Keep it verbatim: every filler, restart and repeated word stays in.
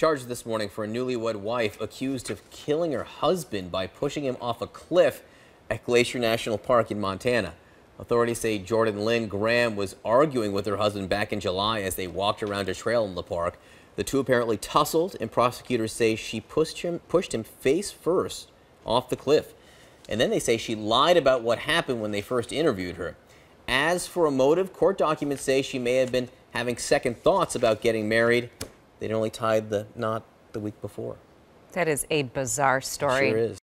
charged this morning for a newlywed wife accused of killing her husband by pushing him off a cliff at Glacier National Park in Montana. Authorities say Jordan Lynn Graham was arguing with her husband back in July as they walked around a trail in the park. The two apparently tussled, and prosecutors say she pushed him, pushed him face first off the cliff. And then they say she lied about what happened when they first interviewed her. As for a motive, court documents say she may have been having second thoughts about getting married. They'd only tied the knot the week before. That is a bizarre story. Sure is.